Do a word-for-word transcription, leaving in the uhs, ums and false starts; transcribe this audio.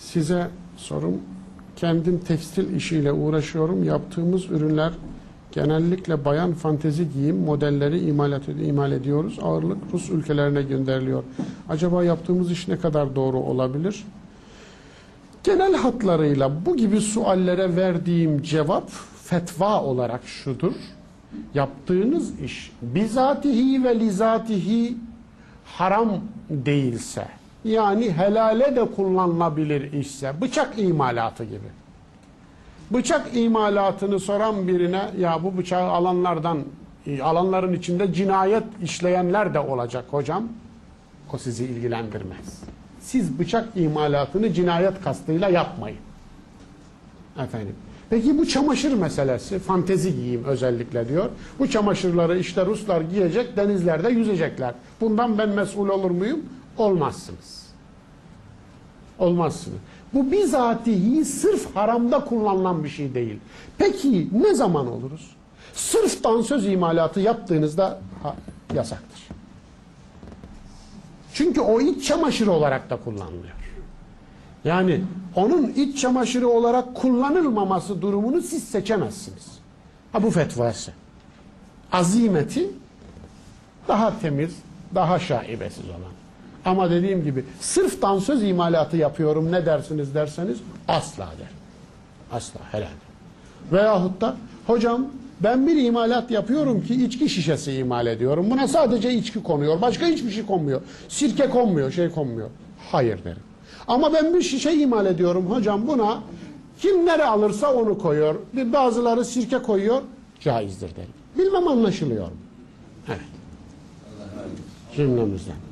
Size sorum, kendim tekstil işiyle uğraşıyorum. Yaptığımız ürünler genellikle bayan fantezi giyim modelleri imal, ed- imal ediyoruz. Ağırlık Rus ülkelerine gönderiliyor. Acaba yaptığımız iş ne kadar doğru olabilir? Genel hatlarıyla bu gibi suallere verdiğim cevap fetva olarak şudur. Yaptığınız iş bizatihi ve lizatihi haram değilse, yani helale de kullanılabilir işse, bıçak imalatı gibi. Bıçak imalatını soran birine, ya bu bıçağı alanlardan, alanların içinde cinayet işleyenler de olacak hocam, o sizi ilgilendirmez. Siz bıçak imalatını cinayet kastıyla yapmayın. Efendim. Peki bu çamaşır meselesi, fantezi giyim özellikle diyor. Bu çamaşırları işte Ruslar giyecek, denizlerde yüzecekler. Bundan ben mesul olur muyum? Olmazsınız. Olmazsınız. Bu bizatihi sırf haramda kullanılan bir şey değil. Peki ne zaman oluruz? Sırf dansöz imalatı yaptığınızda ha, yasaktır. Çünkü o iç çamaşırı olarak da kullanılıyor. Yani onun iç çamaşırı olarak kullanılmaması durumunu siz seçemezsiniz. Ha, bu fetvası. Azimeti daha temiz, daha şaibesiz olan. Ama dediğim gibi sırf dansöz imalatı yapıyorum ne dersiniz derseniz asla derim. Asla, helal. Veyahut da hocam ben bir imalat yapıyorum ki içki şişesi imal ediyorum. Buna sadece içki konuyor. Başka hiçbir şey konmuyor. Sirke konmuyor, şey konmuyor. Hayır derim. Ama ben bir şişe imal ediyorum hocam, buna kim nere alırsa onu koyuyor. Bazıları sirke koyuyor. Caizdir derim. Bilmem anlaşılıyor mu? Evet. Cümlemizden.